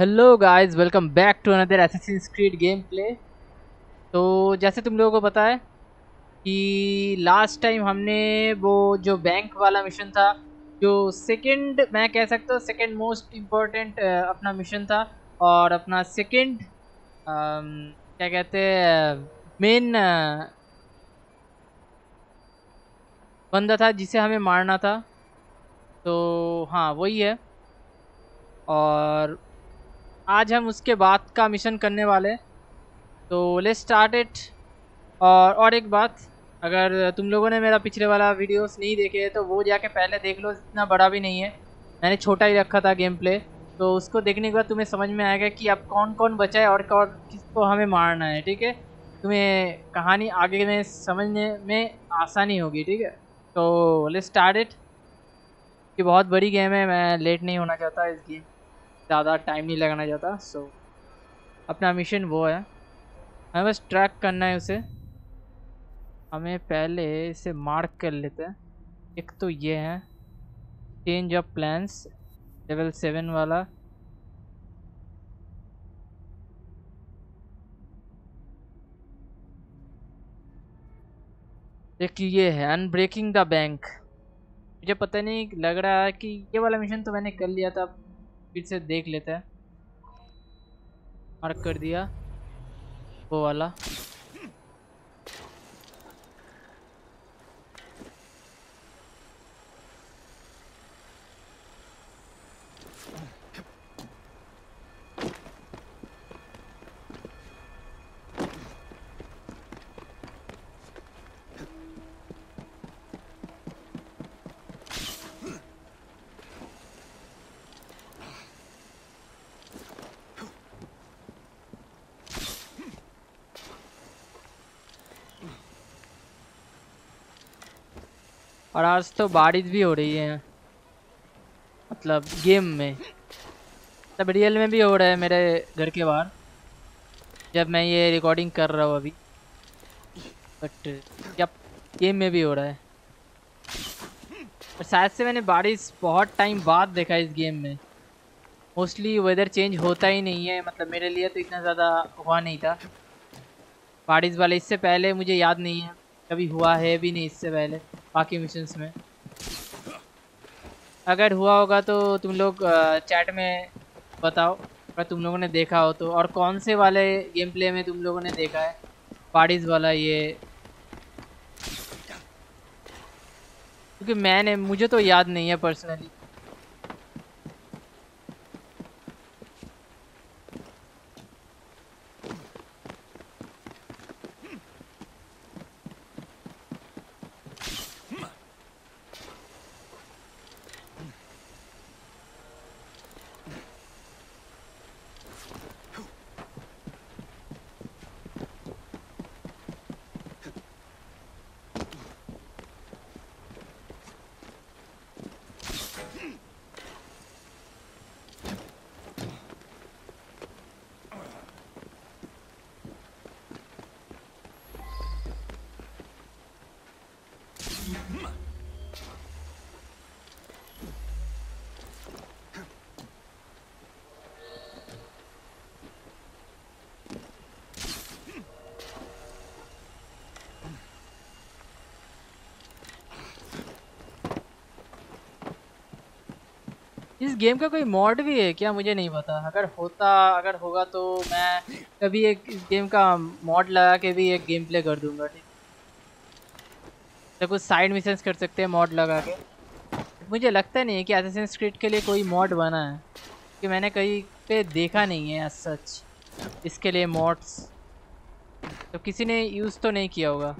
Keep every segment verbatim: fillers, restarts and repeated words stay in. Hello guys, welcome back to another Assassin's Creed game play. तो जैसे तुम लोगों को पता है कि लास्ट टाइम हमने वो जो बैंक वाला मिशन था, जो सेकंड मैं कह सकता हूँ सेकंड मोस्ट इम्पोर्टेंट अपना मिशन था और अपना सेकंड क्या कहते हैं मेन बंदा था जिसे हमें मारना था। तो हाँ वही है, और आज हम उसके बाद का मिशन करने वाले। तो लेट्स स्टार्ट इट। और और एक बात, अगर तुम लोगों ने मेरा पिछले वाला वीडियोस नहीं देखे तो वो जाके पहले देख लो, इतना बड़ा भी नहीं है, मैंने छोटा ही रखा था गेम प्ले। तो उसको देखने के बाद तुम्हें समझ में आएगा कि अब कौन कौन बचा है और कौन किसको हमें मारना है। ठीक है, तुम्हें कहानी आगे में समझने में आसानी होगी। ठीक है, तो लेट्स स्टार्ट इट। कि बहुत बड़ी गेम है, मैं लेट नहीं होना चाहता, इस गेम ज़्यादा टाइम नहीं लगाना चाहता। सो so, अपना मिशन वो है, हमें बस ट्रैक करना है उसे। हमें पहले इसे मार्क कर लेते हैं। एक तो ये है change of plans level seven वाला। देखिए ये है अनब्रेकिंग द बैंक। मुझे पता नहीं लग रहा है कि ये वाला मिशन तो मैंने कर लिया था, फिर से देख लेते हैं। मार्क कर दिया वो वाला। और आज तो बारिश भी हो रही है, मतलब गेम में, मतलब रियल में भी हो रहा है मेरे घर के बाहर जब मैं ये रिकॉर्डिंग कर रहा हूँ अभी। बट जब गेम में भी हो रहा है, और शायद से मैंने बारिश बहुत टाइम बाद देखा इस गेम में। मोस्टली वेदर चेंज होता ही नहीं है, मतलब मेरे लिए तो इतना ज़्यादा हुआ नहीं था बारिश वाले। इससे पहले मुझे याद नहीं है कभी हुआ है भी नहीं इससे पहले बाकी मिशंस में। अगर हुआ होगा तो तुम लोग चैट में बताओ अगर तुम लोगों ने देखा हो तो, और कौन से वाले गेम प्ले में तुम लोगों ने देखा है बारिश वाला ये। क्योंकि मैंने मुझे तो याद नहीं है पर्सनली। इस गेम का कोई मॉड भी है क्या? मुझे नहीं पता। अगर होता अगर होगा तो मैं कभी एक इस गेम का मॉड लगा के भी एक गेम प्ले कर दूंगा। ठीक, तो कुछ साइड मिशंस कर सकते हैं मॉड लगा के। मुझे लगता नहीं है कि असेसिन्स क्रीड के लिए कोई मॉड बना है, कि मैंने कहीं पे देखा नहीं है एज सच इसके लिए मॉड्स, तो किसी ने यूज़ तो नहीं किया होगा।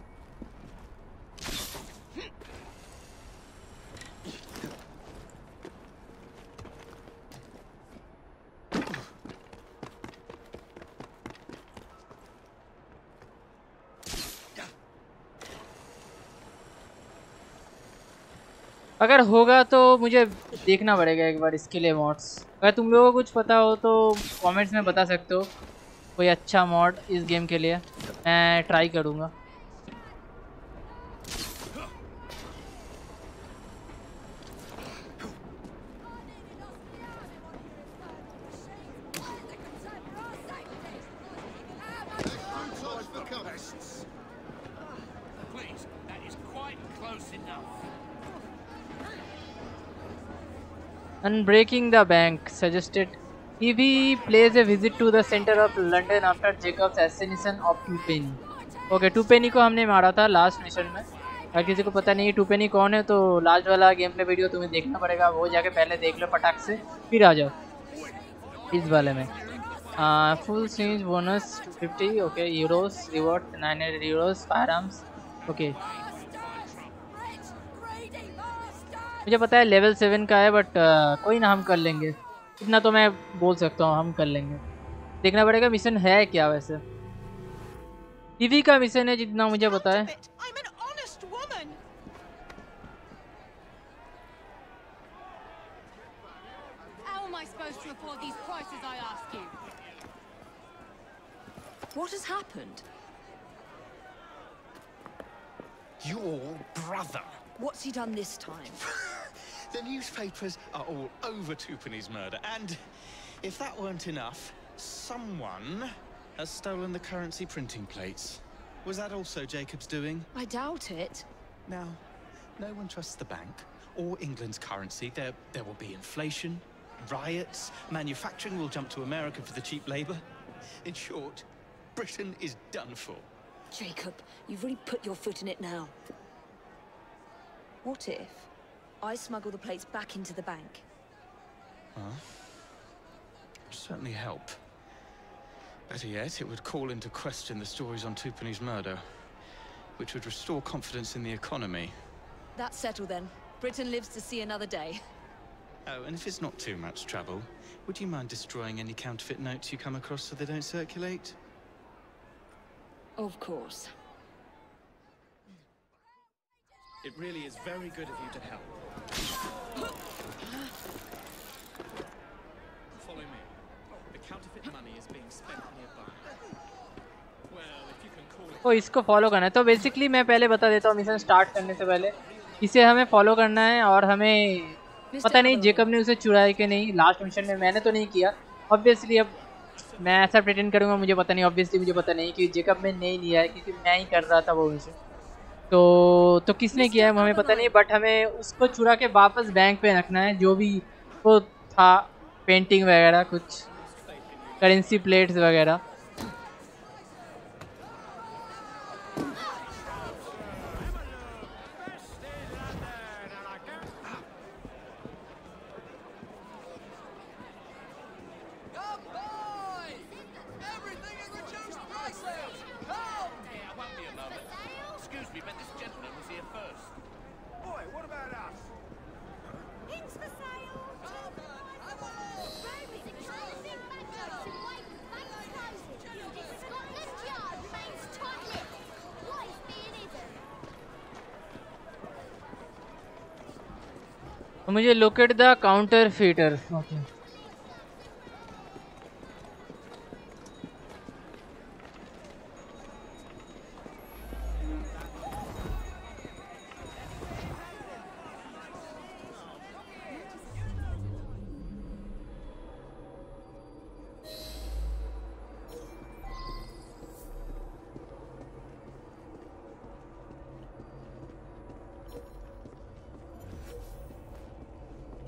अगर होगा तो मुझे देखना पड़ेगा एक बार इसके लिए मॉड्स। अगर तुम लोगों को कुछ पता हो तो कमेंट्स में बता सकते हो कोई अच्छा मॉड इस गेम के लिए, मैं ट्राई करूँगा। Unbreaking the Bank suggested Evie plays a visit to the center of London after Jacob's assassination of Tuppenny. Okay, Tuppenny को हमने मारा था लास्ट मिशन में. अगर किसी को पता नहीं है Tuppenny कौन है तो लास्ट वाला गेम प्ले वीडियो तुम्हें देखना पड़ेगा. वो जाके पहले देख लो फटाक से, फिर आ जाओ इस वाले में. Full series bonus two fifty. Okay, euros reward nine hundred euros firearms. Okay, मुझे पता है लेवल सेवन का है, बट कोई ना, हम कर लेंगे. इतना तो मैं बोल सकता हूँ, हम कर लेंगे. देखना पड़ेगा मिशन है क्या. वैसे इवी का मिशन है जितना मुझे पता है. What has happened? Your brother. What's he done this time? The newspapers are all over Tuppenny's murder, and if that weren't enough, someone has stolen the currency printing plates. Was that also Jacob's doing? I doubt it. Now, no one trusts the bank or England's currency. There, there will be inflation, riots, manufacturing will jump to America for the cheap labour. In short, Britain is done for. Jacob, you've really put your foot in it now. What if I smuggle the plates back into the bank? Huh? It'd certainly help. Better yet, it would call into question the stories on Tuppenny's murder, which would restore confidence in the economy. That's settled then. Britain lives to see another day. Oh, and if it's not too much trouble, would you mind destroying any counterfeit notes you come across so they don't circulate? Of course. It really is very good of you to help. Follow me. The counterfeit money is being spent nearby. Well, if you can call it. Oh, इसको follow करना है. तो basically मैं पहले बता देता हूँ mission start करने से पहले. इसे हमें follow करना है और हमें पता नहीं जेकब ने उसे चुराया कि नहीं. लास्ट मिशन में मैंने तो नहीं किया ऑब्वियसली. अब मैं ऐसा प्रिटेंड करूँगा मुझे पता नहीं, ऑब्वियसली मुझे पता नहीं कि जेकब ने नहीं लिया है, क्योंकि मैं ही कर रहा था वो मिशन. तो तो किसने किया है हमें पता नहीं, बट हमें उसको चुरा के वापस बैंक पे रखना है. जो भी वो था, पेंटिंग वगैरह, कुछ करेंसी प्लेट्स वगैरह. मुझे locate the counterfeiter. Okay,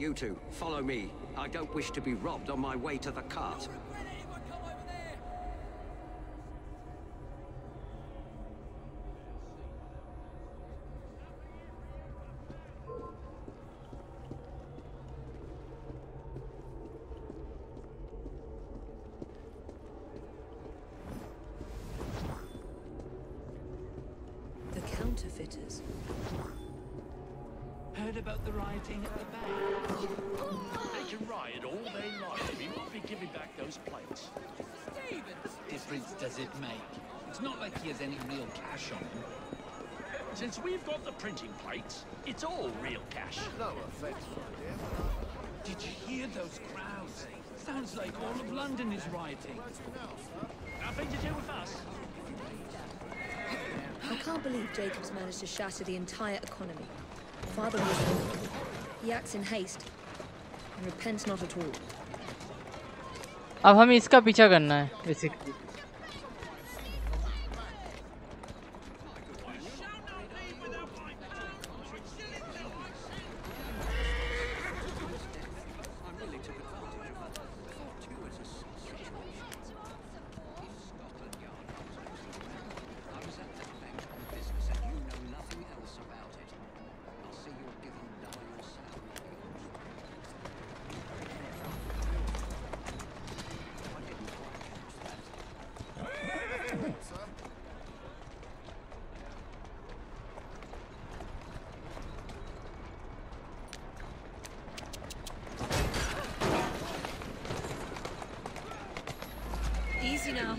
you two, follow me. I don't wish to be robbed on my way to the cart. The counterfeiters. Heard about the rioting at the bank. They can riot all they like, but we won't be giving back those plates. What difference does it make? It's not like he has any real cash on him. Since we've got the printing plates, it's all real cash. No offense, my dear. Did you hear those crowds? Sounds like all of London is rioting. Nothing to do with us. I can't believe Jacob's managed to shatter the entire economy. Father was wrong. He acts in haste and repents not at all. अब हमें इसका पीछा करना है basically. Easy now.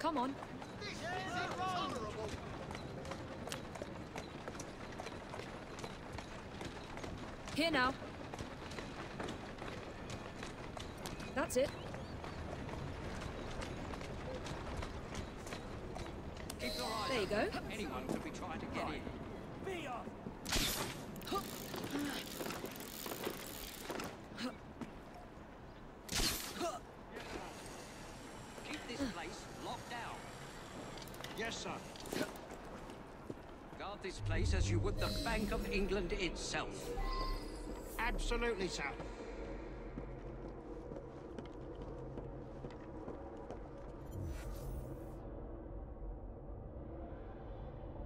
Come on. Here now. That's it. There you go. Anyone could be trying to get in. Be off. Keep this place locked down. Yes, sir. Guard this place as you would the Bank of England itself. Absolutely, sir.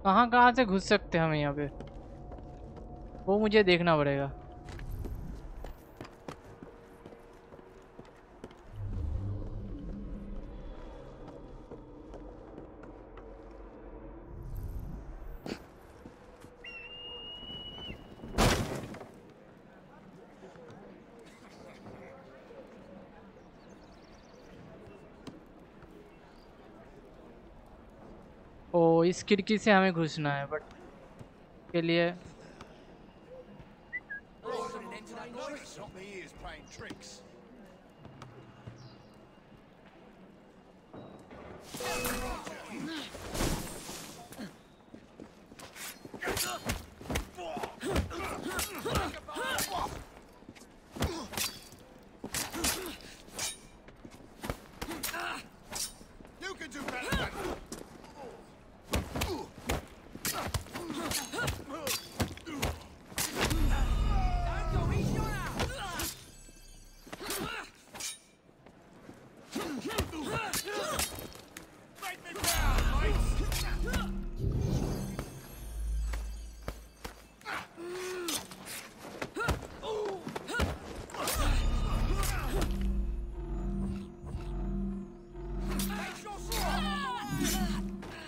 कहाँ कहाँ से घुस सकते हैं हम यहाँ पे, वो मुझे देखना पड़ेगा. इस खिड़की से हमें घुसना है बट के लिए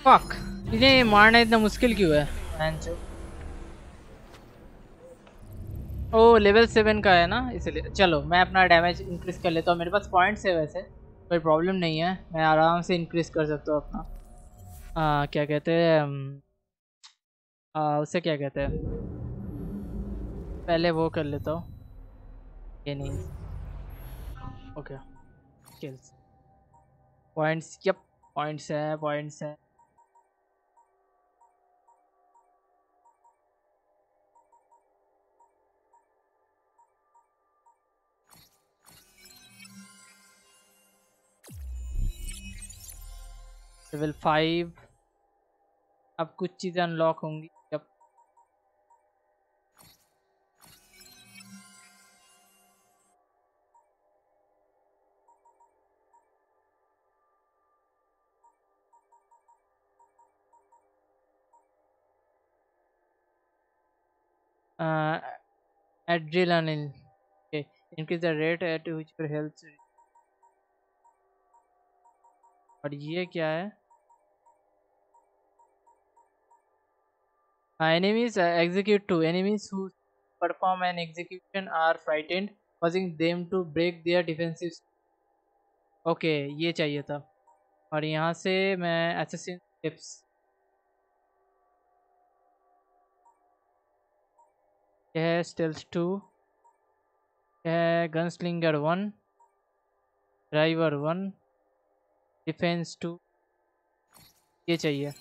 फक, इन्हें मारना इतना मुश्किल क्यों है? ओ लेवल सेवन का है ना, इसलिए. चलो मैं अपना डैमेज इंक्रीज कर लेता हूँ. मेरे पास पॉइंट्स है वैसे, कोई प्रॉब्लम नहीं है. मैं आराम से इंक्रीज कर सकता हूँ अपना आ, क्या कहते हैं उसे, क्या कहते हैं, पहले वो कर लेता हूँ. ये नहीं, okay. Skills points, yup points है, पॉइंट्स है. लेवल फाइव, अब कुछ चीजें अनलॉक होंगी. अब adrenaline, okay. Increase the rate at which your health. और ये क्या है? Uh, enemies uh, execute two. Enemies who perform an execution are frightened, causing them to break their defensive. Okay, ये चाहिए था. और यहाँ से मैं assassin tips, यह है stealth two, यह है gunslinger one, driver one, defense two. ये चाहिए.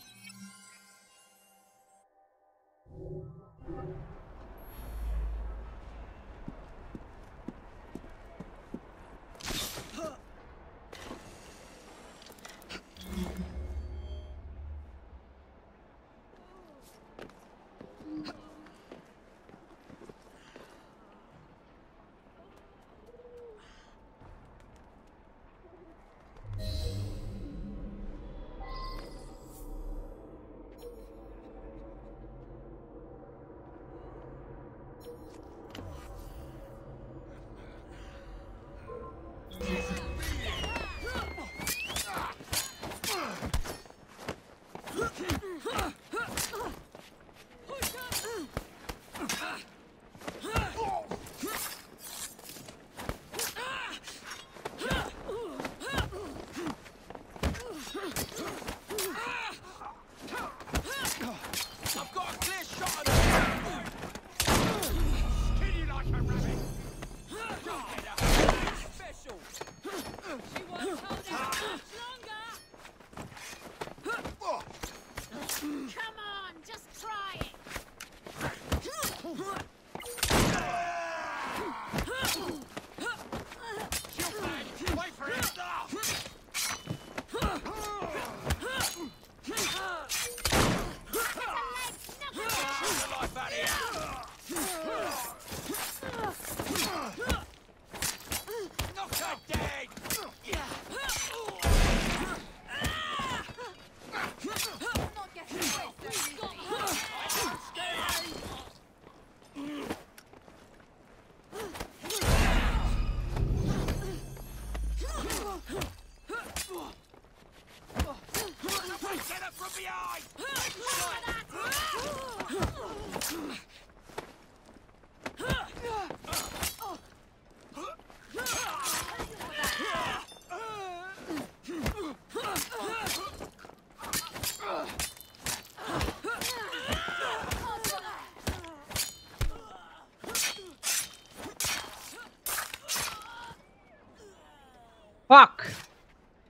फक,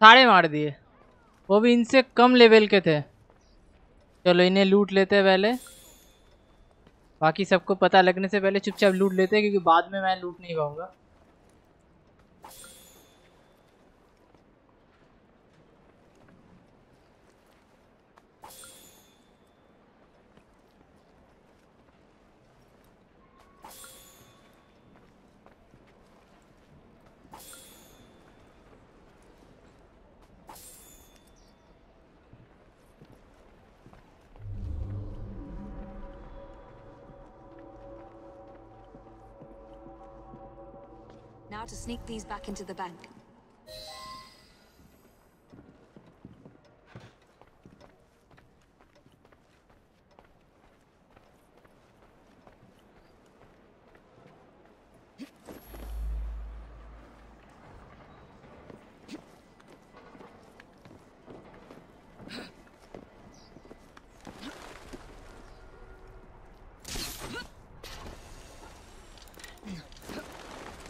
सारे मार दिए, वो भी इनसे कम लेवल के थे। चलो इन्हें लूट लेते हैं पहले, बाकी सबको पता लगने से पहले चुपचाप लूट लेते हैं, क्योंकि बाद में मैं लूट नहीं पाऊंगा। Now to sneak these back into the bank.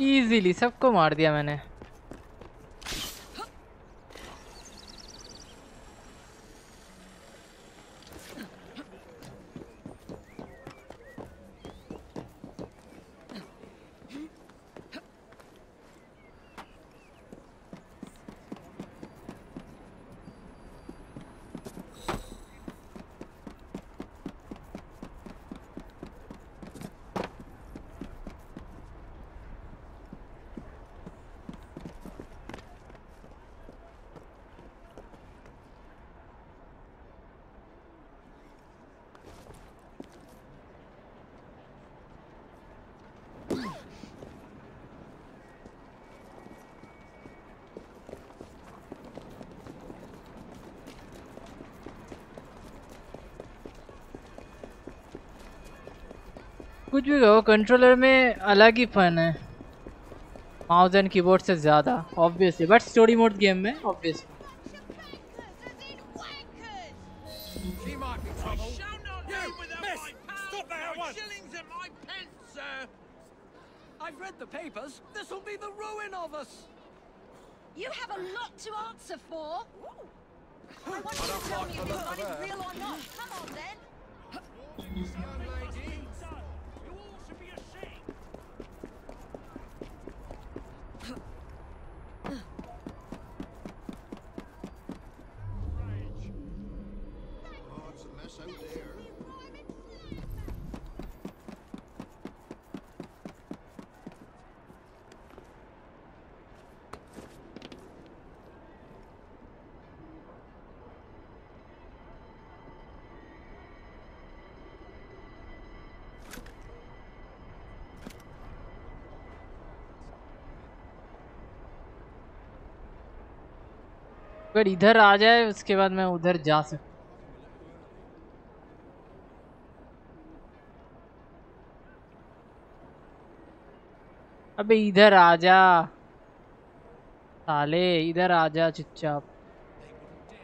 Easily सबको मार दिया मैंने। कुछ भी कहो, कंट्रोलर में अलग ही फन है, माउस एंड कीबोर्ड से ज़्यादा obviously, but story mode game में ऑब्वियसली। अगर इधर आ जाए उसके बाद मैं उधर जा सकता। अबे इधर आ जा साले, इधर आ जा चुपचाप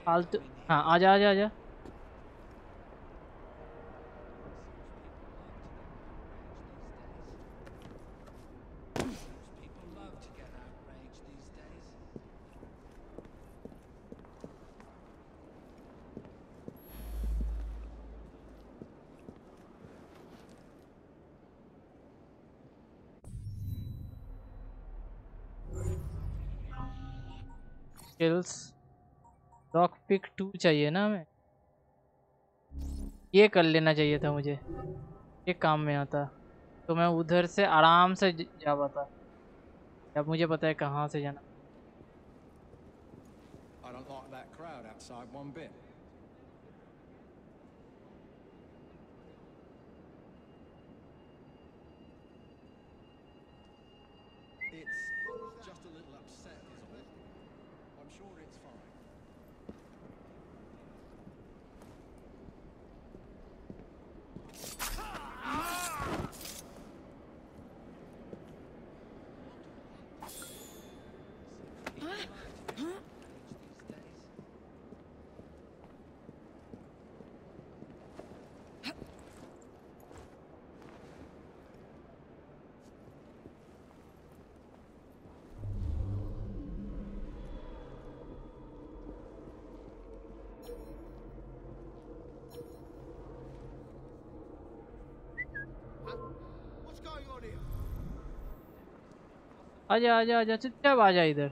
फालतू। हाँ आ जा आ जा आ जा। लॉक पिक टू चाहिए ना हमें, ये कर लेना चाहिए था मुझे, ये काम में आता तो मैं उधर से आराम से जा पाता। अब मुझे पता है कहाँ से जाना। I don't like that crowd outside one bit. It's just a little upset. I'm sure it's fine. आजा आजा आजा चुपचाप आजा इधर।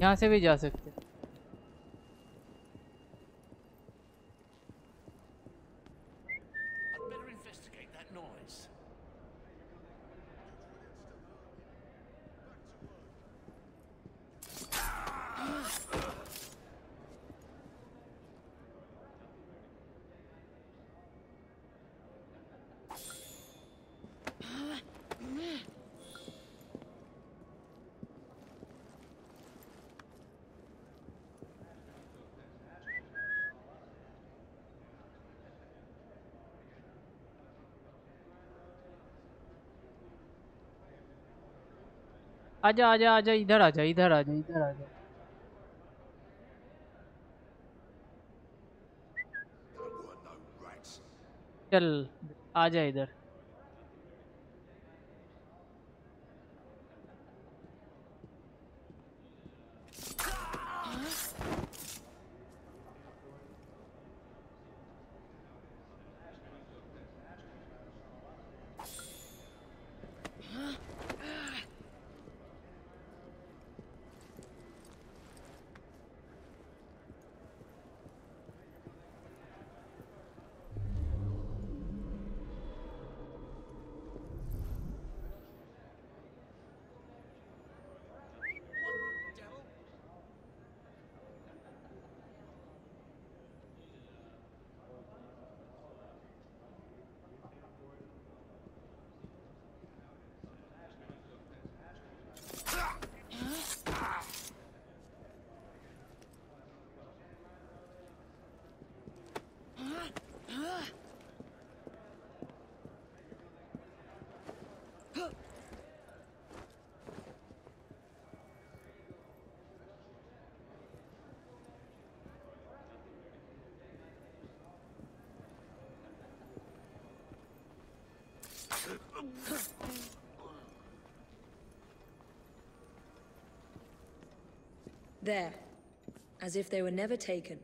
यहाँ से भी जा सकते। आजा आजा आजा इधर आजा इधर आजा इधर आजा। चल आजा इधर। There, as if they were never taken.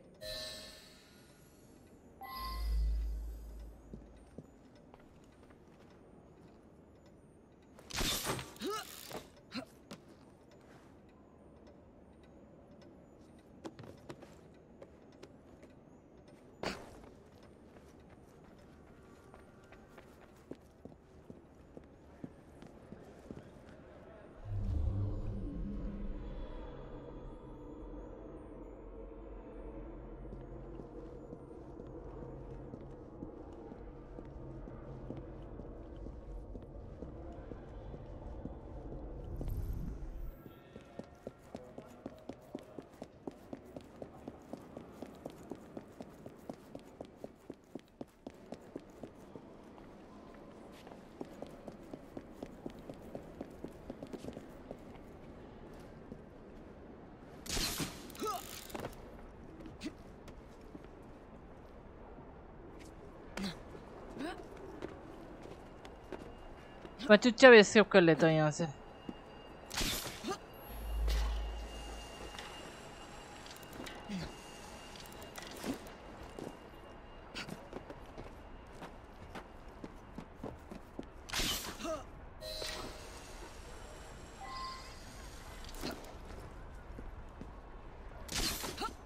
मैं चुपचाप एस्केप कर लेता हूँ यहाँ से।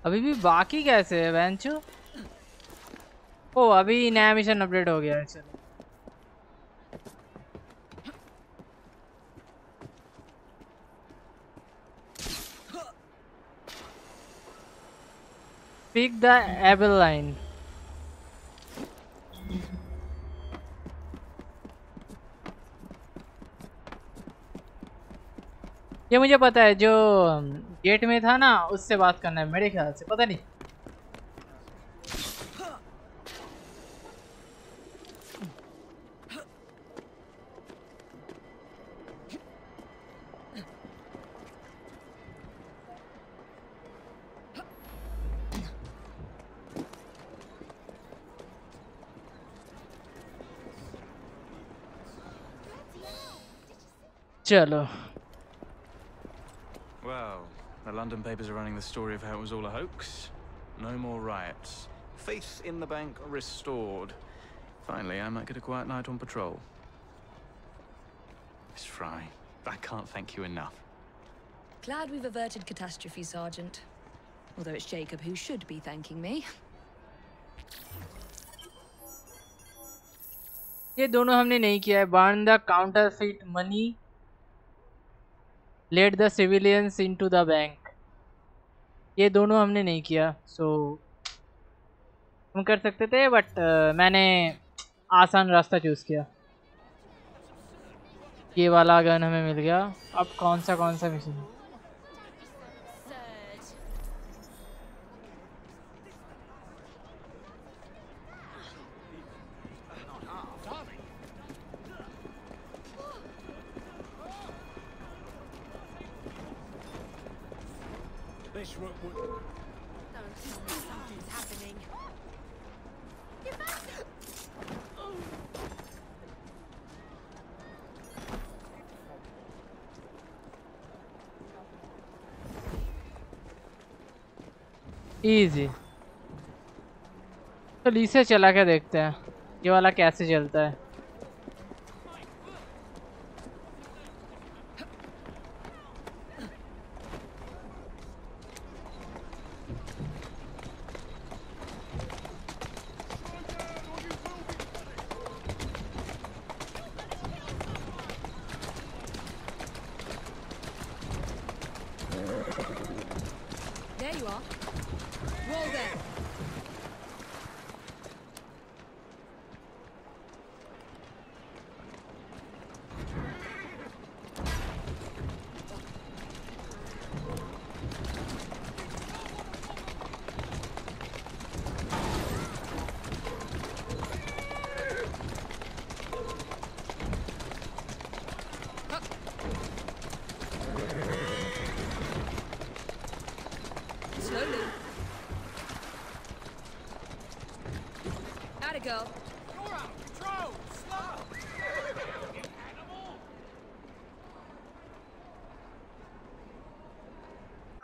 अभी भी बाकी कैसे है वेंचू? ओ अभी नया मिशन अपडेट हो गया है। चलो pick the Abeline. ये मुझे पता है जो गेट में था ना उससे बात करना है मेरे ख्याल से, पता नहीं चलो। Well, the London papers are running the story of how it was all a hoax. No more riots. Faith in the bank restored. Finally, I might get a quiet night on patrol. Miss Frye, I can't thank you enough. Glad we've averted catastrophe, Sergeant. Although it's Jacob who should be thanking me. ये दोनों हमने नहीं किया है। Burn the counterfeit money. Let the civilians into the bank. ये दोनों हमने नहीं किया, so हम कर सकते थे, but uh, मैंने आसान रास्ता चूज किया। ये वाला गन हमें मिल गया। अब कौन सा कौन सा मिशन? इजी। तो लीसे चला के देखते हैं ये वाला कैसे चलता है।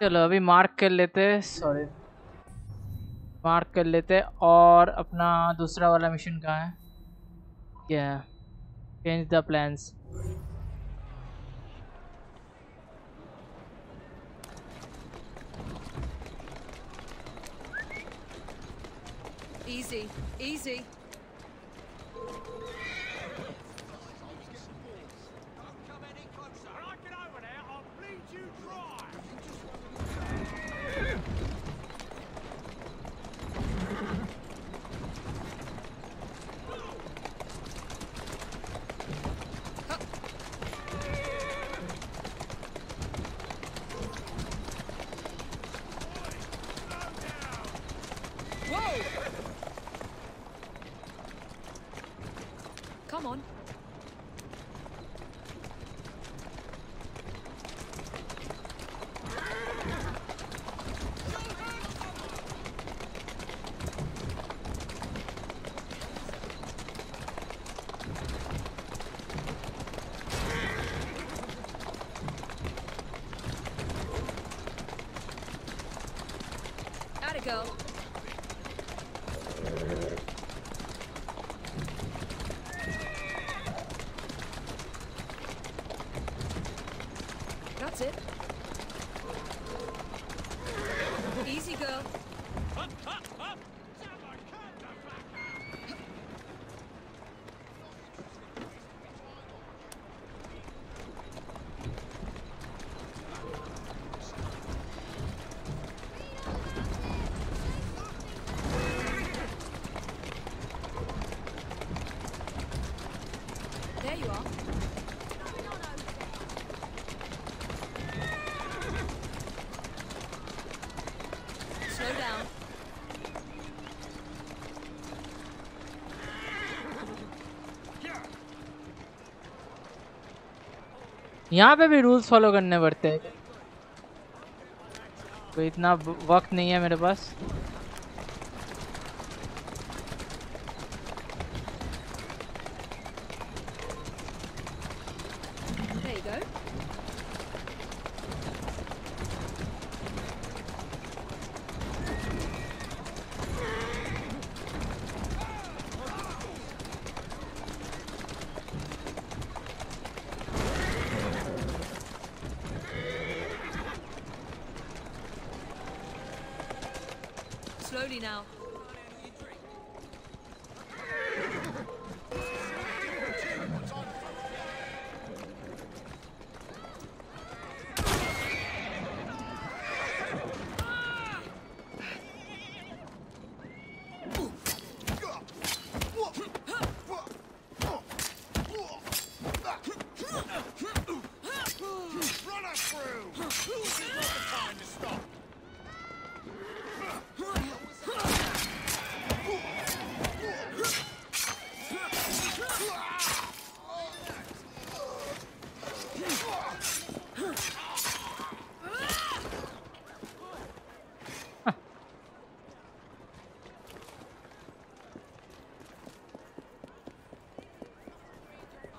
चलो अभी मार्क कर लेते हैं, सॉरी मार्क कर लेते हैं और अपना दूसरा वाला मिशन कहाँ है? क्या है? Change the plans. Easy, easy. Go. That's it. Easy. you, girl. Up, up, up. There you are. Slow down. यहाँ पे भी रूल्स फॉलो करने पड़ते हैं। कोई इतना वक्त नहीं है मेरे पास।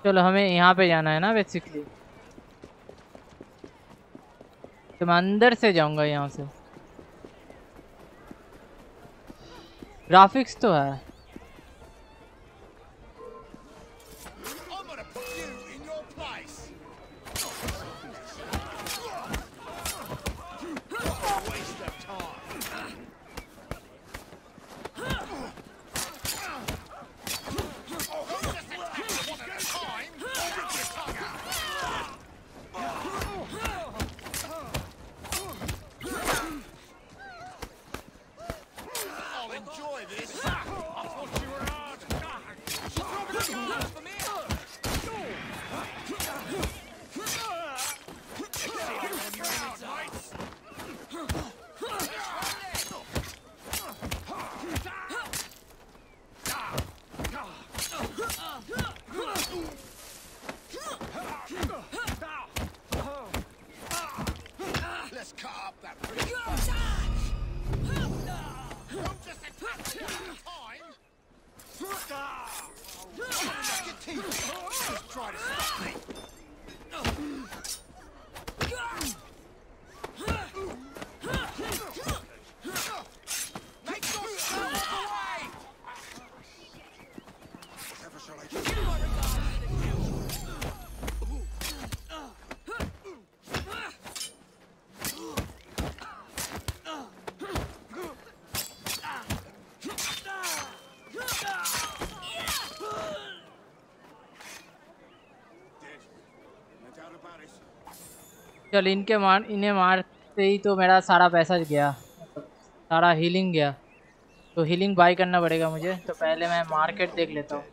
चलो हमें यहाँ पे जाना है ना बेसिकली। तो मैं अंदर से जाऊँगा यहाँ से। ग्राफिक्स तो है। चल इनके मार इन्हें मारते ही तो मेरा सारा पैसा गया, सारा हीलिंग गया। तो हीलिंग बाय करना पड़ेगा मुझे। तो पहले मैं मार्केट देख लेता हूँ,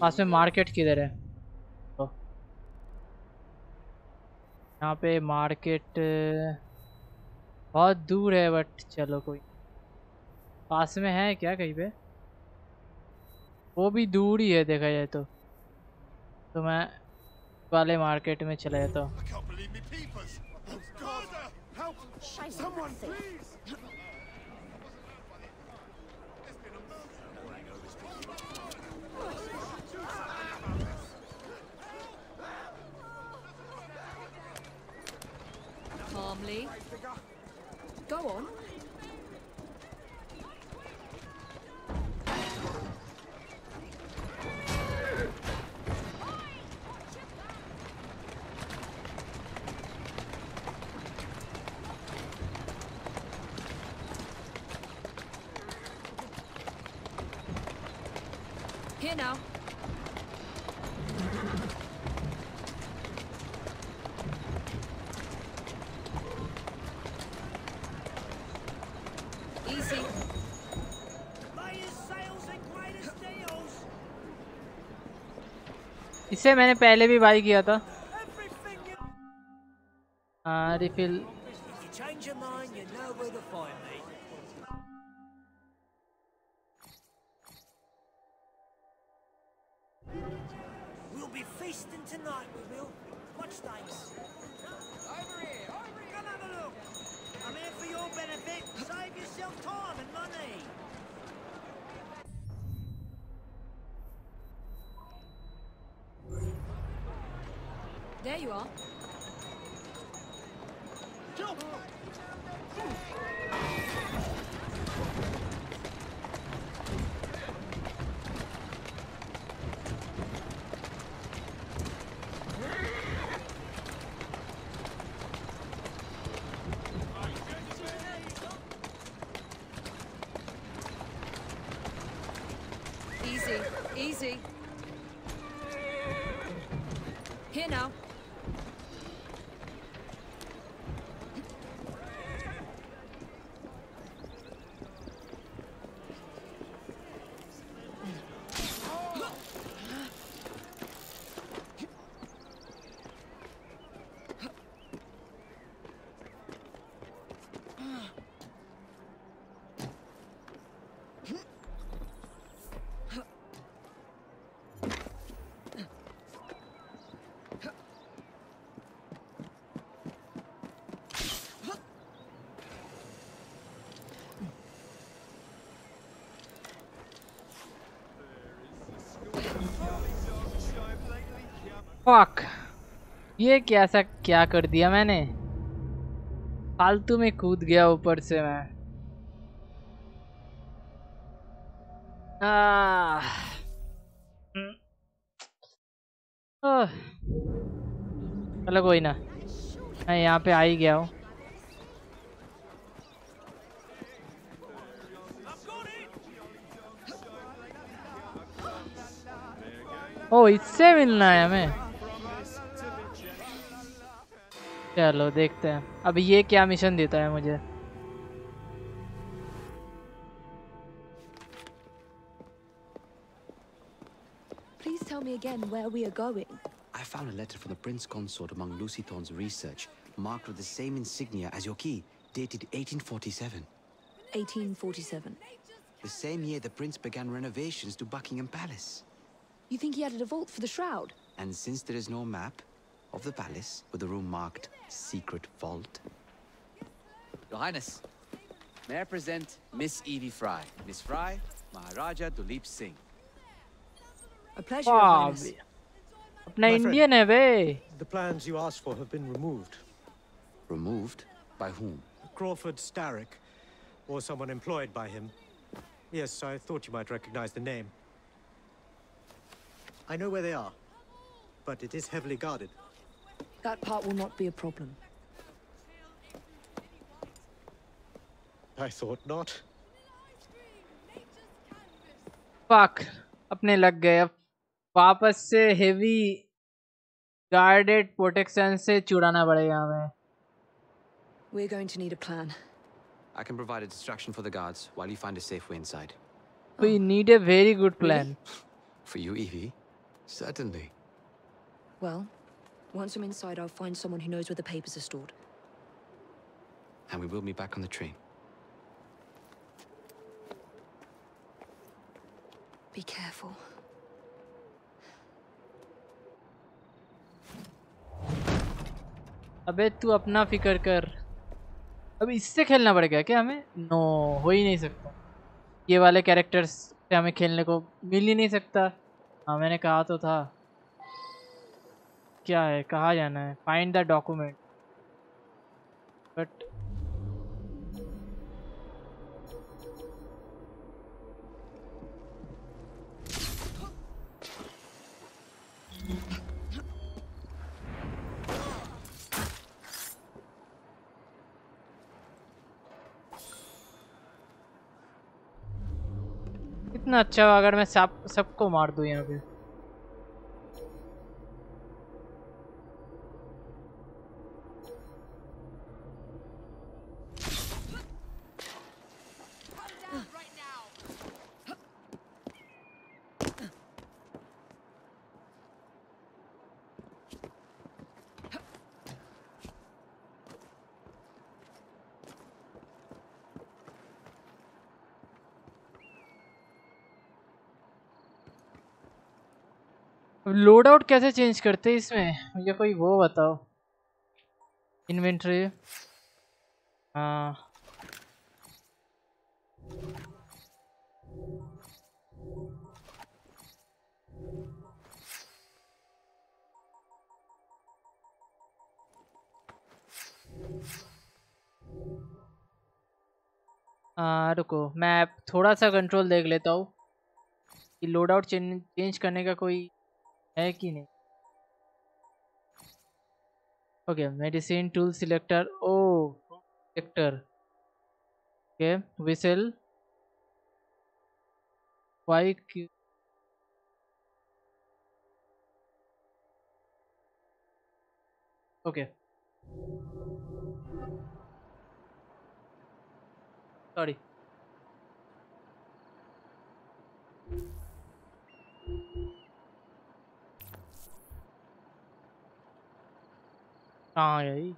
पास में मार्केट किधर है। तो यहाँ पे मार्केट बहुत दूर है, बट चलो कोई पास में है क्या कहीं पे? वो भी दूर ही है देखा जाए तो। तो मैं वाले मार्केट में चला जाता हूँ। Calmly. Go on. Here now. Easy. इससे मैंने पहले भी बाई किया था. Uh, refill. If you change your mind, you know where to find me. We'll be feasting tonight, we will. Watch dice. Over here, over here. Come have a look. I'm here for your benefit. Save yourself time and money. There you are. Easy, easy. Here now. Fuck, ये कैसा क्या कर दिया मैंने, फालतू में कूद गया ऊपर से मैं. आ, चलो कोई ना, मैं यहाँ पे आ ही गया हूँ. ओ इससे मिलना है हमें. चलो देखते हैं अब ये क्या मिशन देता है मुझे. Please tell me again where we are going. I found a letter from the Prince Consort among Lucy Thorne's research, marked with the same insignia as your key, dated eighteen forty-seven. eighteen forty-seven. The same year the Prince began renovations to Buckingham Palace. You think he added a vault for the shroud? And since there is no map of the palace, with a room marked Secret Vault. Your Highness, may I present Miss Evie Frye. Miss Frye, Maharaja Duleep Singh. A pleasure, Your Highness. My friend, the plans you asked for have been removed. Removed? By whom? Crawford Starrick, or someone employed by him. Yes, I thought you might recognize the name. I know where they are, but it is heavily guarded. That part will not be a problem. I thought not. Fuck, अपने लग गए. अब वापस से heavy guarded protection से छुड़ाना पड़ेगा हमें. We're going to need a plan. I can provide a distraction for the guards while you find a safe way inside. We need a very good plan. For you, Evie? Certainly. Well. Once I'm inside, I'll find someone who knows where the papers are stored. And we will be back on the train. Be careful. अबे तू अपना फिकर कर. अब इससे खेलना पड़ेगा क्या हमें? No, हो ही नहीं सकता. ये वाले कैरेक्टर्स से हमें खेलने को मिल ही नहीं सकता. हाँ मैंने कहा तो था. क्या है, कहाँ जाना है? Find the document. बट कितना अच्छा हुआ अगर मैं सब सबको मार दूं यहाँ पे। लोड आउट कैसे चेंज करते हैं इसमें, मुझे कोई वो बताओ। इन्वेंट्री, हाँ हाँ रुको मैं थोड़ा सा कंट्रोल देख लेता हूँ कि लोड आउट चेंज चेंज करने का कोई है कि नहीं। Okay medicine tool selector, oh selector, okay whistle Y Q, okay sorry कहाँ गई?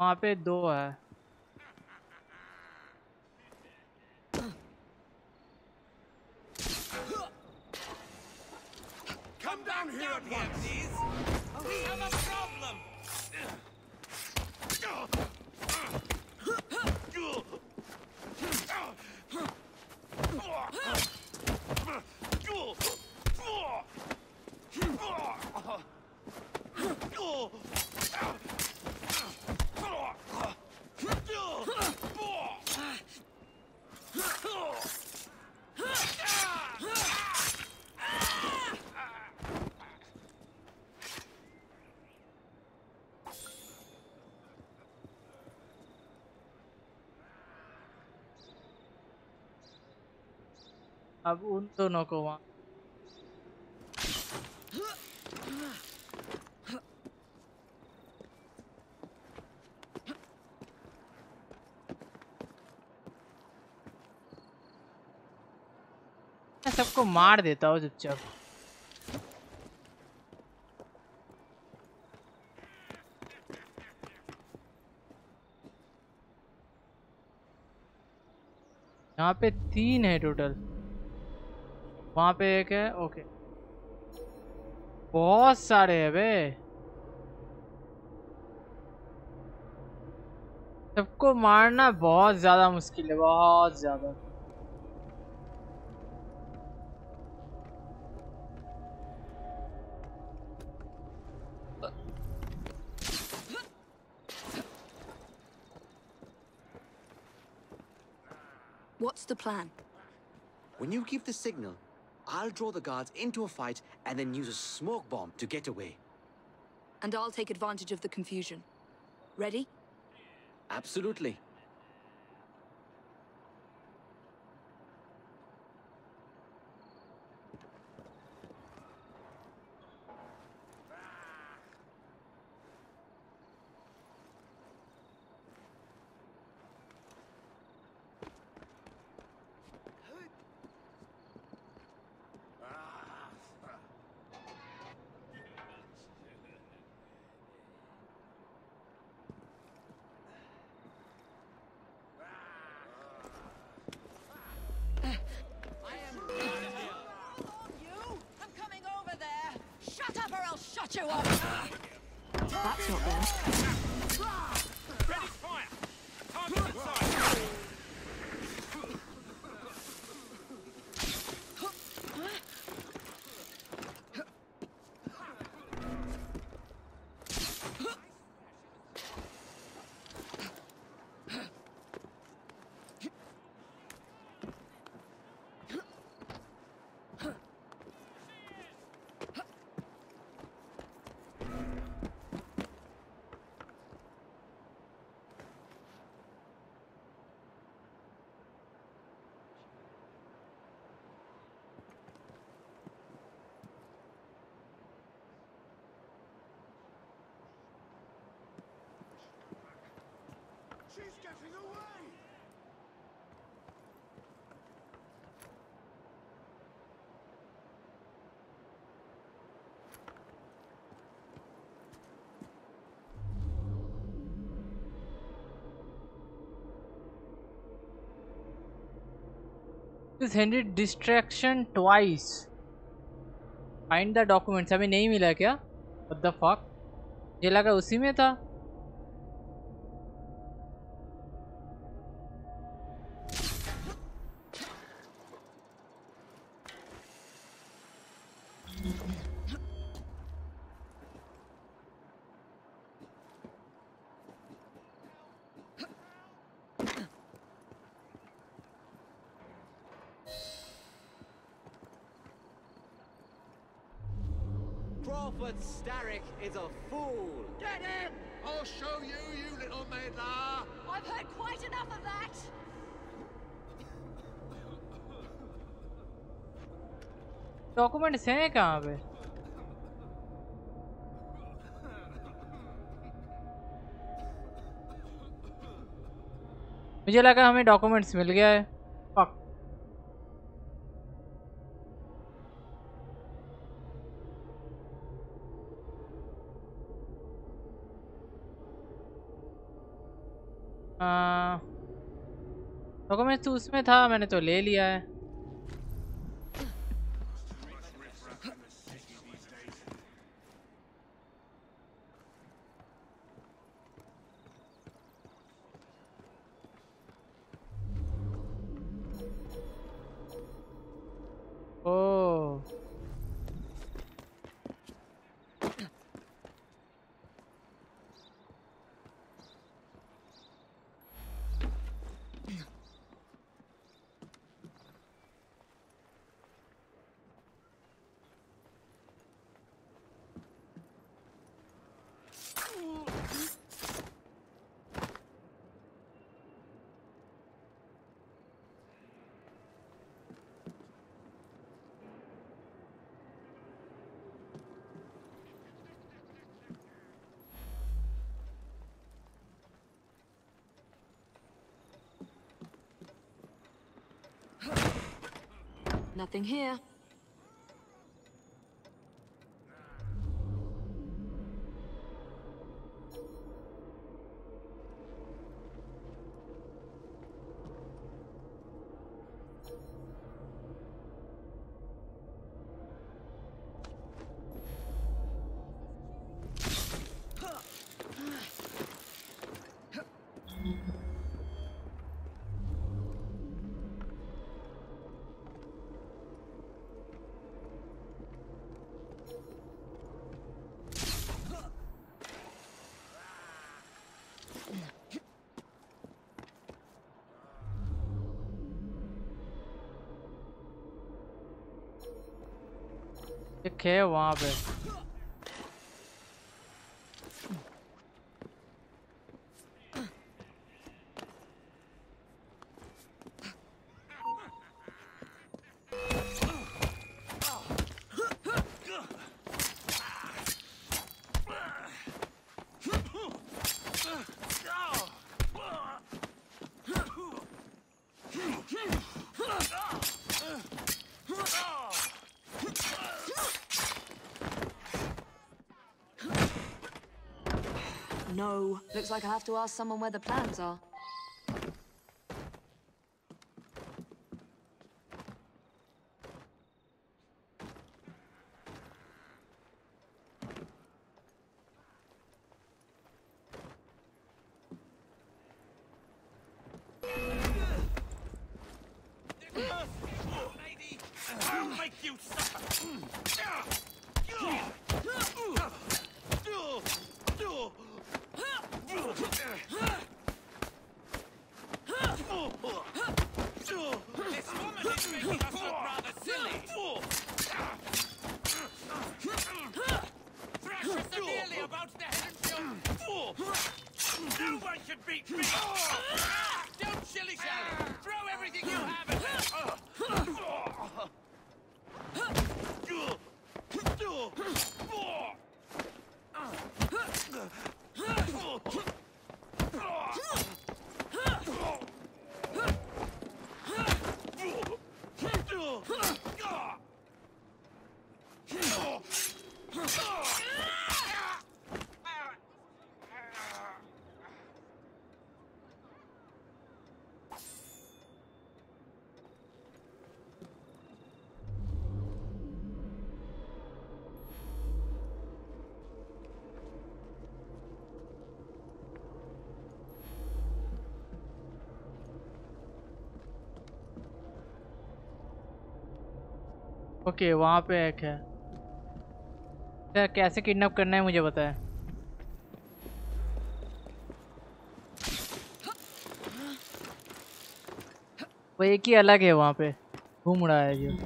वहाँ पे दो है। अब उन दोनों को वहाँ मैं सबको मार देता हूँ चुपचाप। यहाँ पे तीन है टोटल, वहाँ पे एक है। ओके बहुत सारे है बे, सबको मारना बहुत ज्यादा मुश्किल है, बहुत ज्यादा। What's the plan? When you give the signal, I'll draw the guards into a fight and then use a smoke bomb to get away. And I'll take advantage of the confusion. Ready? Absolutely. That's not them. Ready, fire! Target inside! She's getting away! This Henry distraction twice. Find the documents. अभी नहीं मिला क्या? What the fuck? ये लगा उसी में था. Crawford Starrick is a fool. Get him! I'll show you, you little meddler. I've heard quite enough of that. Documents हैं कहाँ पे? मुझे लगा हमें documents मिल गया है. Fuck. डॉक्यूमेंट तो उसमें था, मैंने तो ले लिया है. Nothing here. एक है वहाँ पे. No, looks like I have to ask someone where the plans are. Okay okay, वहाँ पे एक है सर. कैसे किडनैप करना है मुझे बताएं. वो एक ही अलग है वहाँ पे घूम रहा है. ये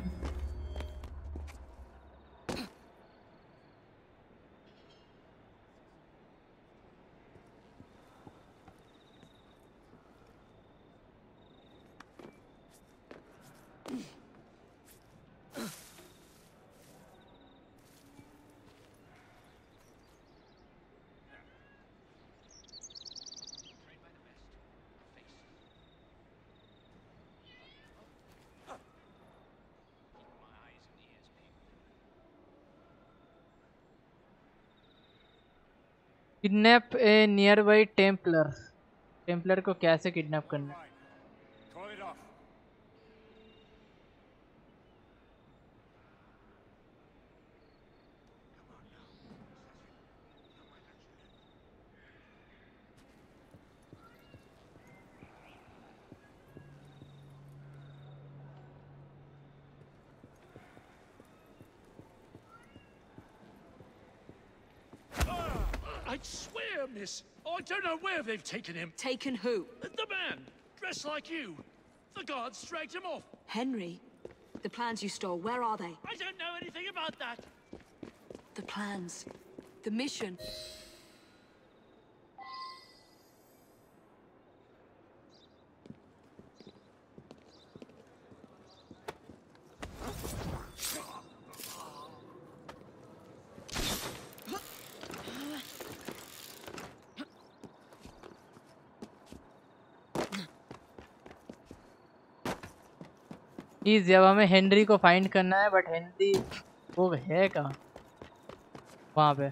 kidnap a nearby Templar. Templar को कैसे किडनैप करना है? I don't know where they've taken him. Taken who? The man, dressed like you. The guards dragged him off. Henry, the plans you stole, where are they? I don't know anything about that. The plans, the mission. जब हमें Henry को find करना है but Henry वो है कहाँ वहाँ पे.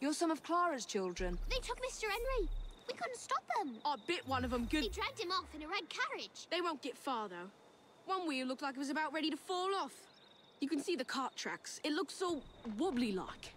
You're some of Clara's children. They took Mister Henry. We couldn't stop them. I bit one of them good. They dragged him off in a red carriage. They won't get far, though. One wheel looked like it was about ready to fall off. You can see the cart tracks. It looks all wobbly-like.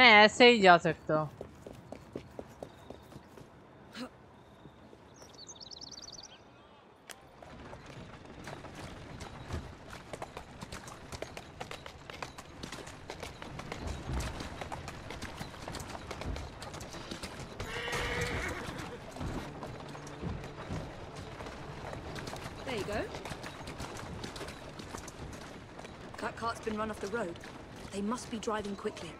मैं ऐसे ही जा सकता हूँ। Run off the road. They must be driving quickly.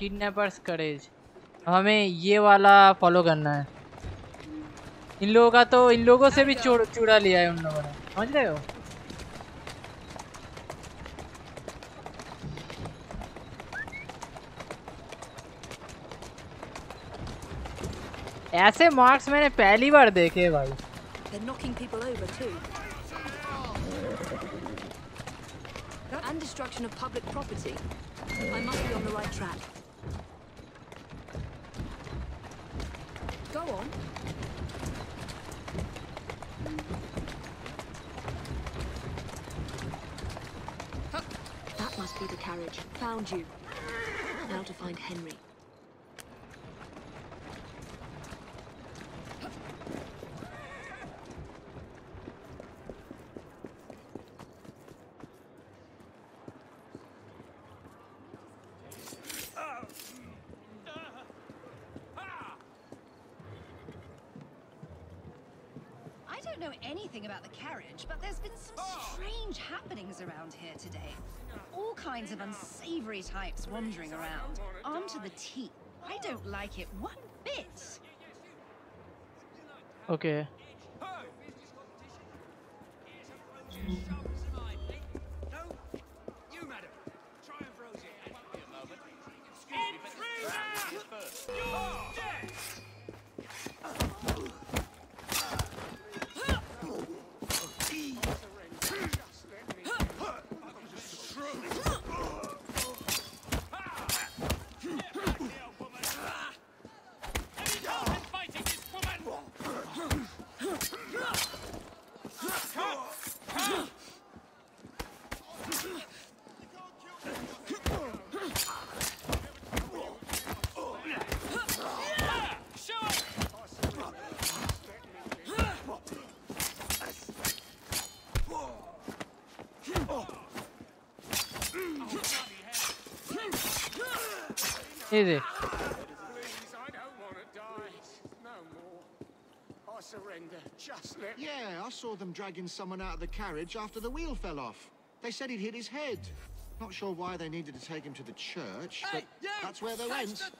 Kidnappers carriage, हमें ये वाला follow करना है। इन लोगों का तो इन लोगों से भी चुरा लिया है उन लोगों ने, समझ रहे हो? ऐसे मार्क्स मैंने पहली बार देखे भाई। And destruction of public property. I must be on the right track. Go on. That must be the carriage. Found you. Now to find Henry. Unsavory types wandering around, armed to the teeth. I don't like it one bit. Okay. Is it? Please, I don't want to die. No more. I surrender. Just let me. Yeah, I saw them dragging someone out of the carriage after the wheel fell off. They said he'd hit his head. Not sure why they needed to take him to the church, but hey, you, that's where they went. The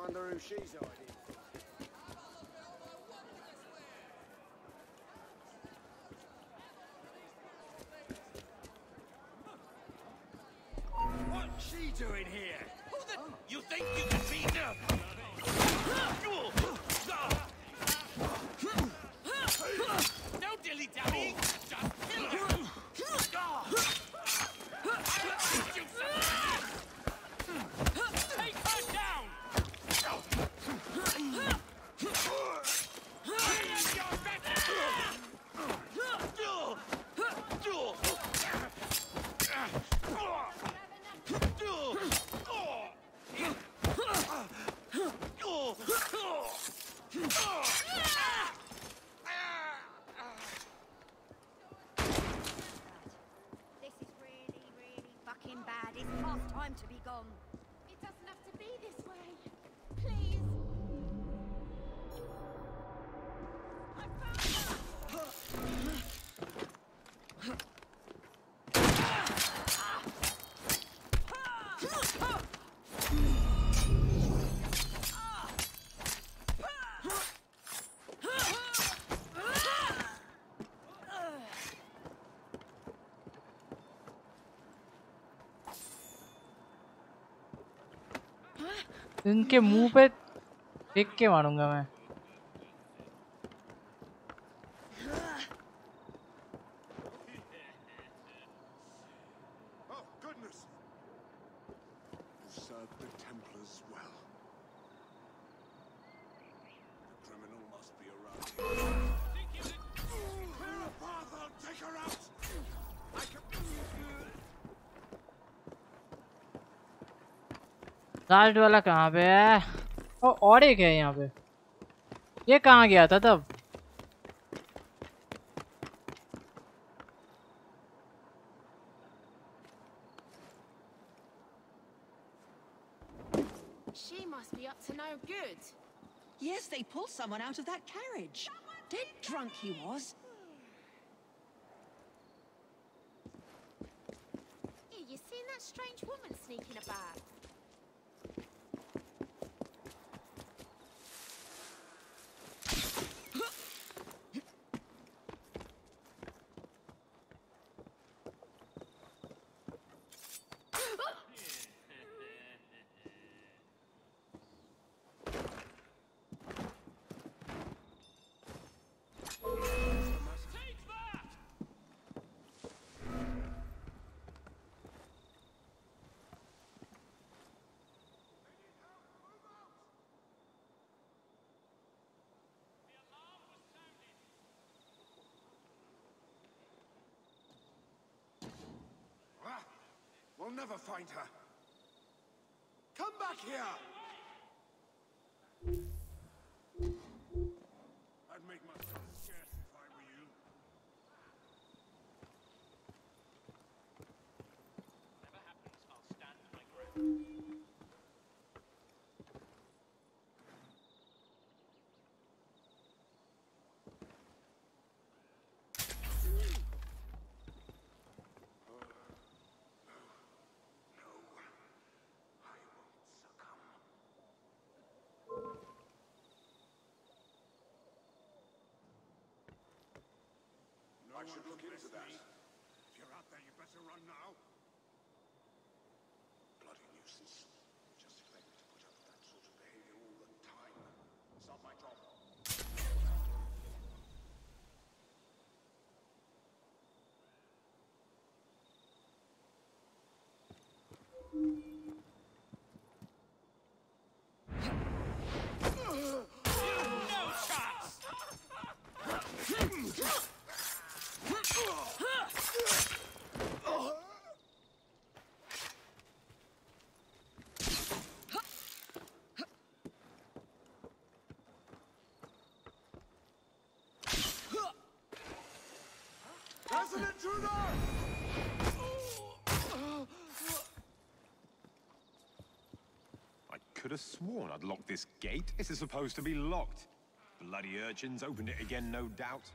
wonder who she's hiding. Doing here? Oh, the... You think you can beat them? No dilly-dallying, just kill them. Take her down. इनके मुंह पे देख के मारूंगा मैं. Last वाला कहाँ पे है? ओ, और एक है यहाँ पे. ये कहाँ गया था तब? She must be up to no good. Yes, they pulled someone out of that carriage. Dead drunk he was. Yeah, you seen that strange woman sneaking about? We'll never find her. Come back here. I'd make myself scarce if I were you. Never happens. I'll stand my ground. I should look into that. If you're out there, you better run now. Bloody nuisance. Just expect me to put up with that sort of behavior all the time. It's not my job. An intruder! I could have sworn I'd locked this gate. This is supposed to be locked. Bloody urchins opened it again, no doubt.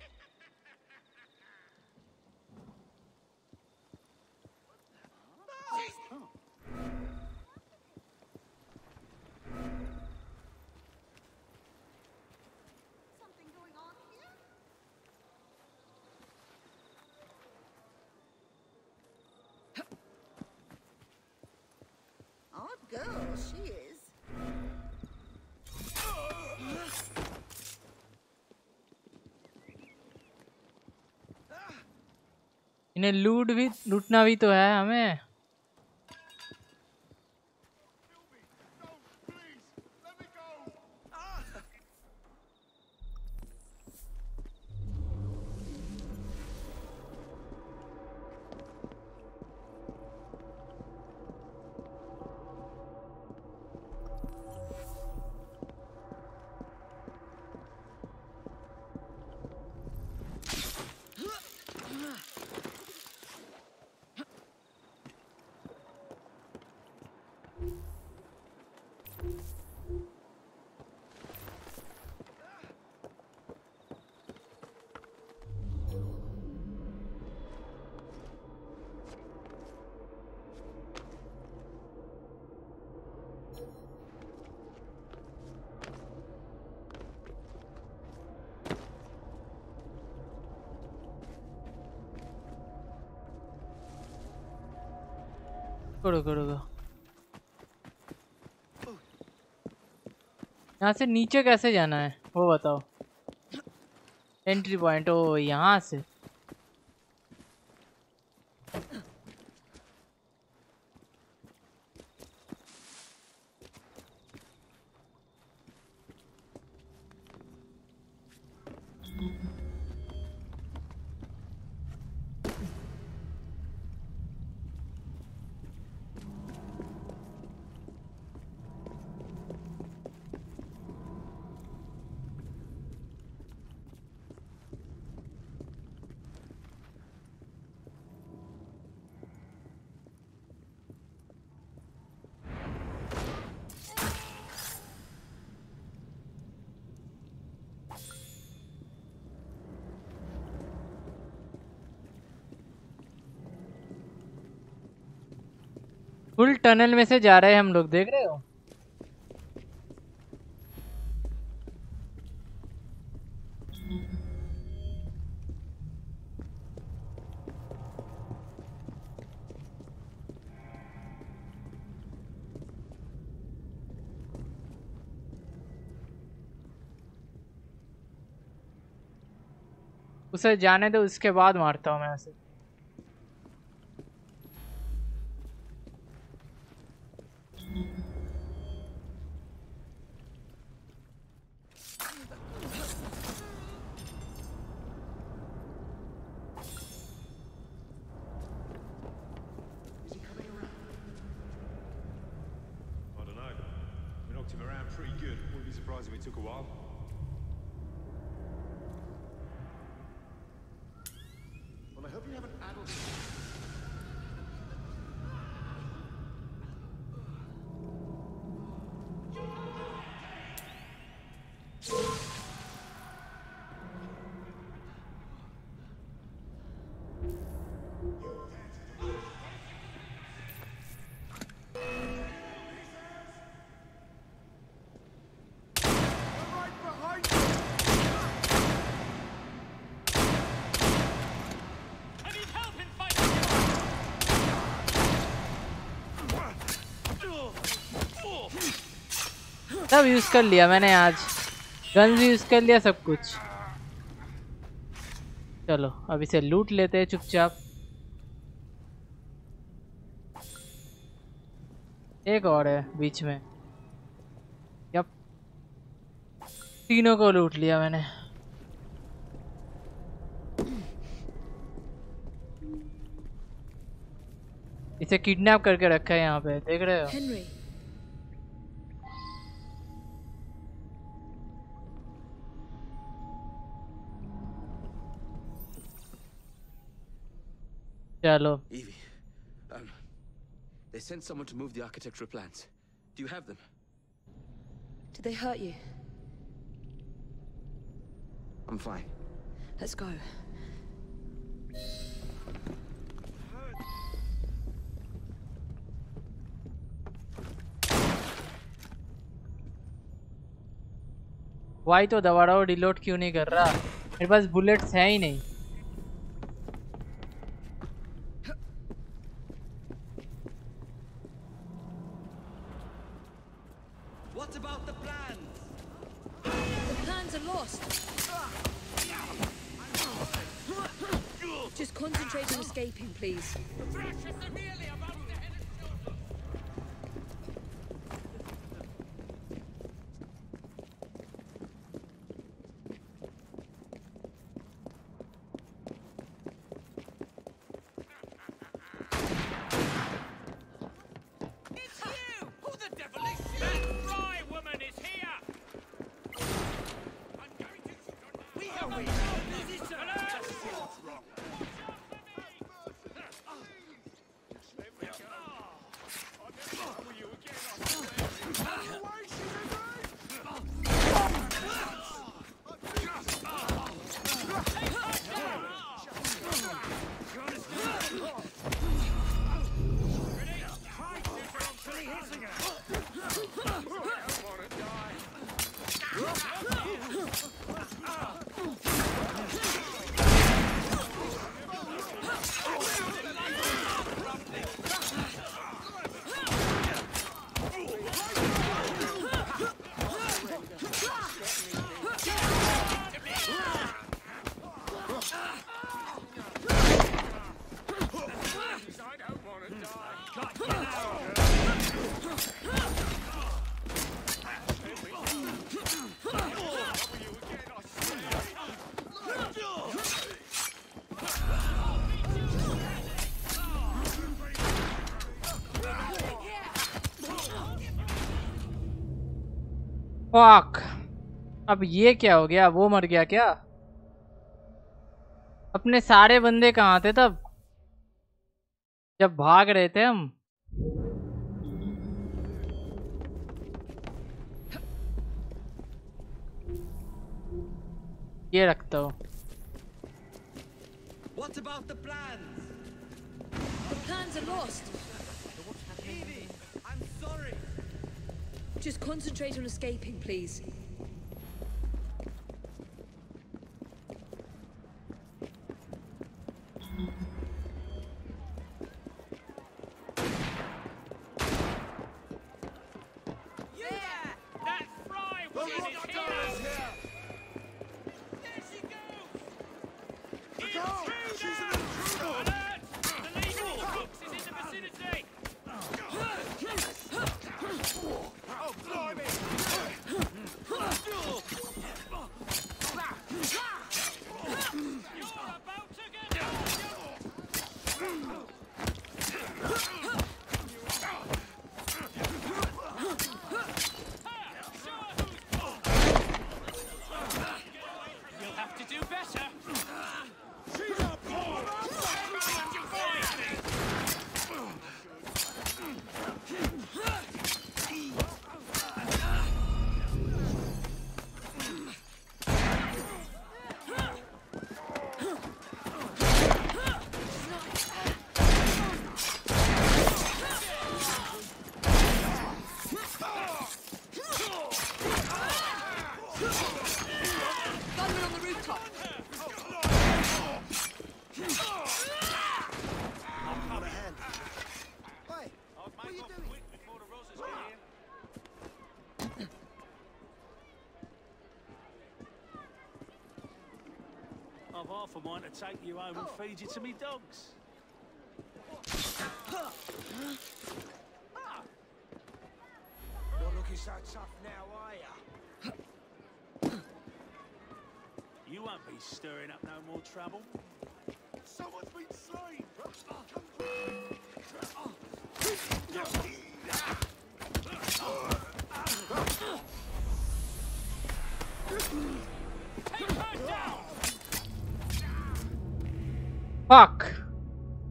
इन्हें लूट भी लूटना भी तो है हमें. Go, go, go, go. यहाँ से नीचे कैसे जाना है वो बताओ। एंट्री पॉइंट ओ यहाँ से। फुल टनल में से जा रहे हैं हम लोग, देख रहे हो। उसे जाने दो, उसके बाद मारता हूँ मैं उसे। सब यूज कर लिया मैंने आज, गन भी यूज कर लिया, सब कुछ। चलो अब इसे लूट लेते हैं चुपचाप। एक और है बीच में। यप, तीनों को लूट लिया मैंने। इसे किडनैप करके रखा है यहाँ पे, देख रहे हो। Henry. Hello. Evie, um, they sent someone to move the architectural plans. Do you have them? Did they hurt you? I'm fine. Let's go. Why तो दबा रहा हूँ, reload क्यों नहीं कर रहा? मेरे पास bullets हैं ही नहीं। Please. I फक, अब ये क्या हो गया? वो मर गया क्या? अपने सारे बंदे कहाँ थे तब जब भाग रहे थे हम? ये रखता हूँ। What about the plans? The plans are lost. Evie, I'm sorry. Just concentrate on escaping, please. For mine to take you home and feed you to me dogs. Not looking so tough now, are you? You won't be stirring up no more trouble. Someone's been slain. Take her down. Fuck,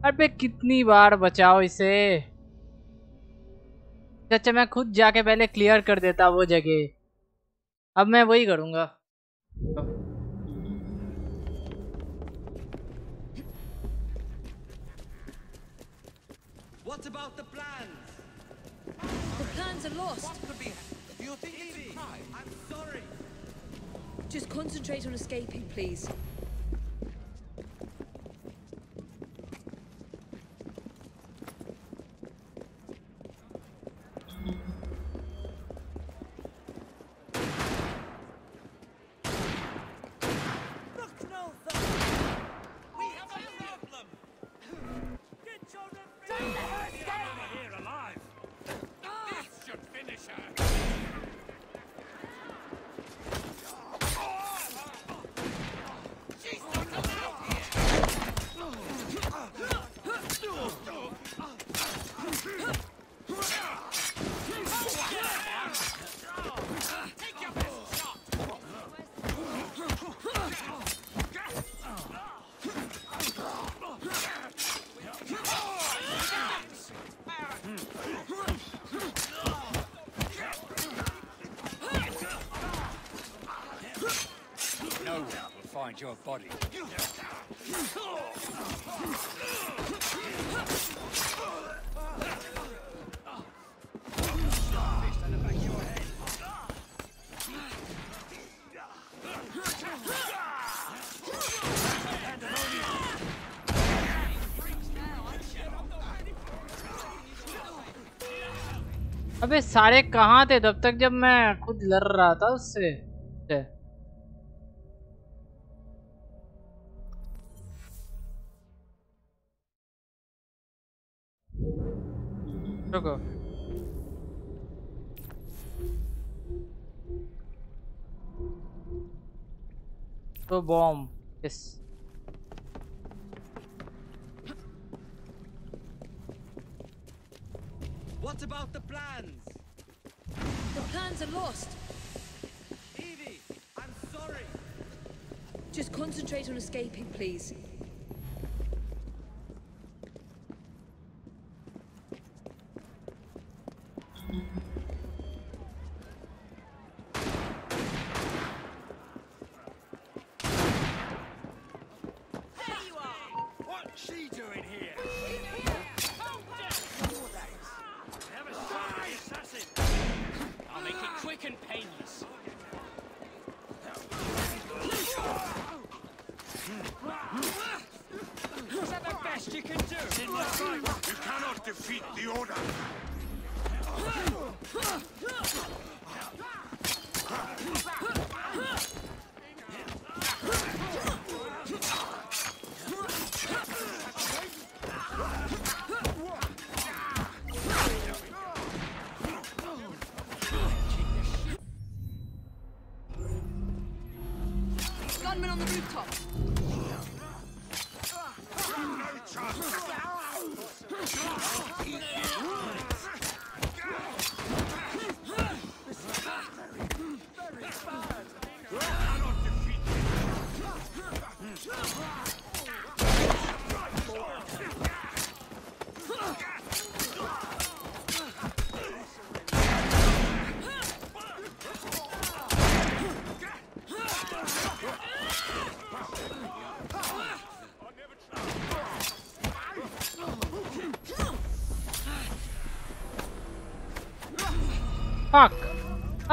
अरे कितनी बार बचाओ इसे। अच्छा मैं खुद जाके पहले clear कर देता वो जगह, अब मैं वही करूँगा। What about the plans? The plans are lost. What could be? Do you think it's a crime? I'm sorry. Just concentrate on escaping, please. Your body. अबे सारे कहाँ थे तब तक जब मैं खुद लड़ रहा था उससे? The bomb, yes. What about the plans? The plans are lost. Just concentrate on escaping, please.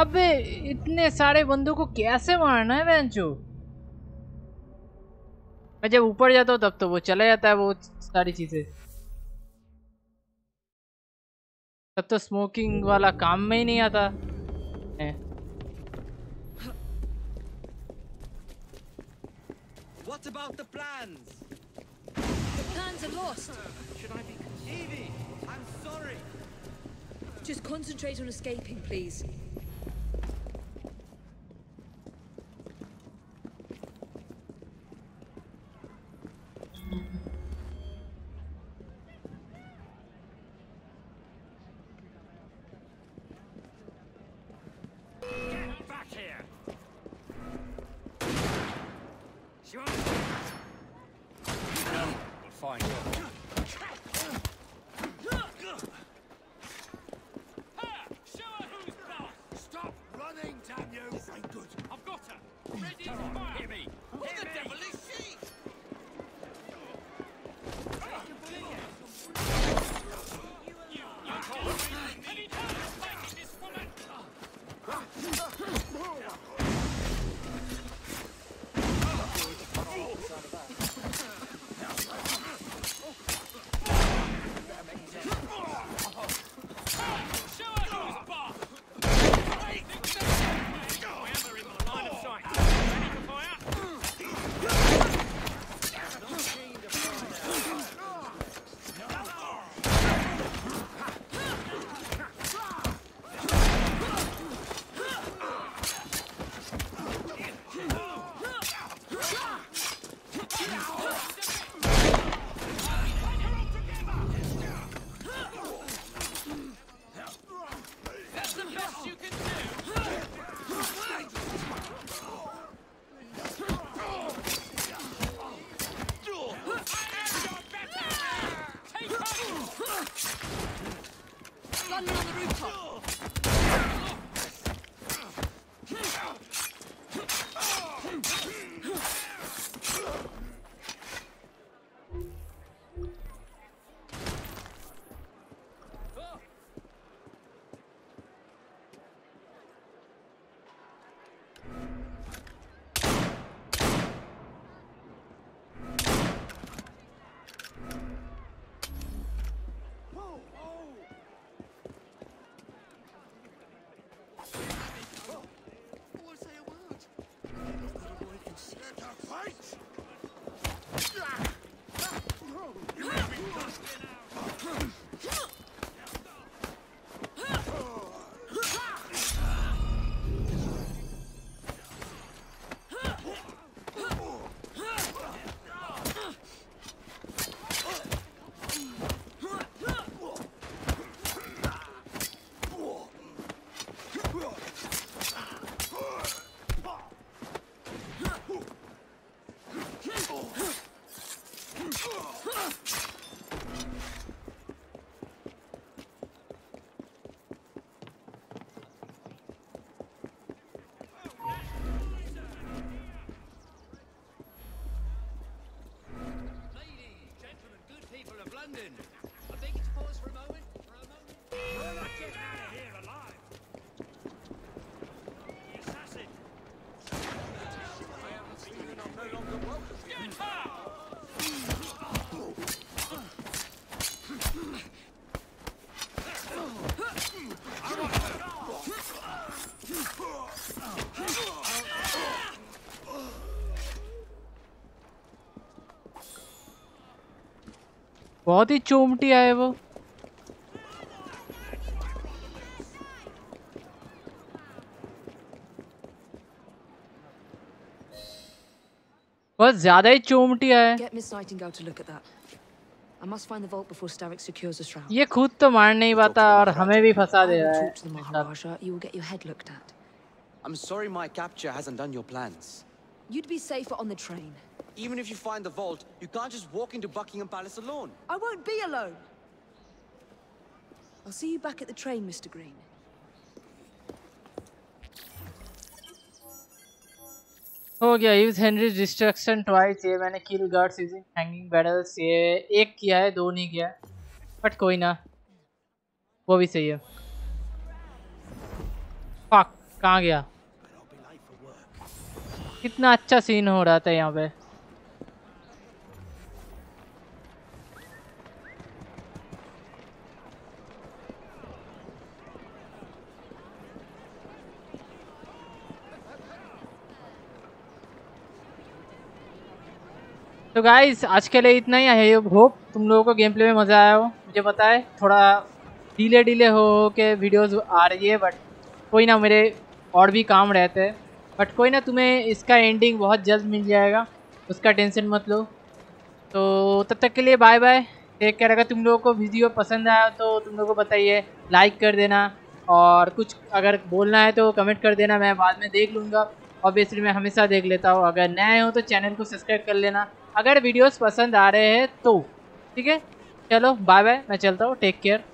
अबे इतने सारे बंदों को कैसे मारना है वेंचू? मैं जब ऊपर जाता हूँ तब तो वो चला जाता है वो सारी चीजें। तब तो स्मोकिंग वाला काम में ही नहीं आता। What about the plans? The plans are lost. Should I be? Evie, I'm sorry. Just concentrate on escaping, please. London. I think it's paused for a moment. For a moment. We're not getting out of here alive. The assassin. I haven't seen you, and I'm no longer welcome. Get out! बहुत ही चूमटी आए वो बहुत ज़्यादा ही चूमटी आए ये खुद तो मार नहीं पाता और हमें भी फंसा दे रहा है I'm sorry my capture hasn't done your plans. You'd be safer on the train. Even if you find the vault, you can't just walk into Buckingham Palace alone. I won't be alone. I'll see you back at the train, Mister Green. Oh yeah, use Henry's destruction twice. ये मैंने kill guards using hanging battles. ये एक किया है, दो नहीं किया. But कोई ना, वो भी सही है. Fuck, कहाँ गया? कितना अच्छा सीन हो रहा था यहाँ पे. तो गाइज आज के लिए इतना ही है. होप तुम लोगों को गेम प्ले में मज़ा आया हो. मुझे पता है थोड़ा डीले डीले हो के वीडियोस आ रही है बट कोई ना मेरे और भी काम रहते हैं बट कोई ना तुम्हें इसका एंडिंग बहुत जल्द मिल जाएगा उसका टेंशन मत लो. तो तब तक के लिए बाय बाय टेक केयर. अगर तुम लोगों को वीडियो पसंद आया तो तुम लोगों को बताइए लाइक कर देना और कुछ अगर बोलना है तो कमेंट कर देना मैं बाद में देख लूँगा. ऑब्वियसली मैं हमेशा देख लेता हूँ. अगर नए हो तो चैनल को सब्सक्राइब कर लेना अगर वीडियोस पसंद आ रहे हैं तो. ठीक है चलो बाय बाय मैं चलता हूँ. Take care.